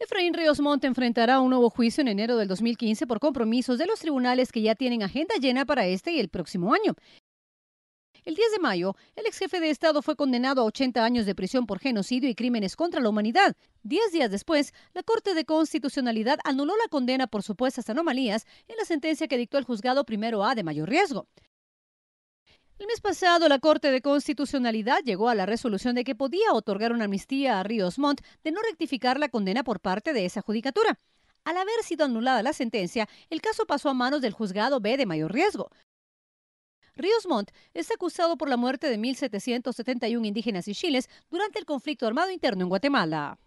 Efraín Ríos Montt enfrentará un nuevo juicio en enero del 2015 por compromisos de los tribunales que ya tienen agenda llena para este y el próximo año. El 10 de mayo, el ex jefe de Estado fue condenado a 80 años de prisión por genocidio y crímenes contra la humanidad. 10 días después, la Corte de Constitucionalidad anuló la condena por supuestas anomalías en la sentencia que dictó el juzgado primero A de mayor riesgo. El mes pasado, la Corte de Constitucionalidad llegó a la resolución de que podía otorgar una amnistía a Ríos Montt de no rectificar la condena por parte de esa judicatura. Al haber sido anulada la sentencia, el caso pasó a manos del juzgado B de mayor riesgo. Ríos Montt es acusado por la muerte de 1.771 indígenas y chiles durante el conflicto armado interno en Guatemala.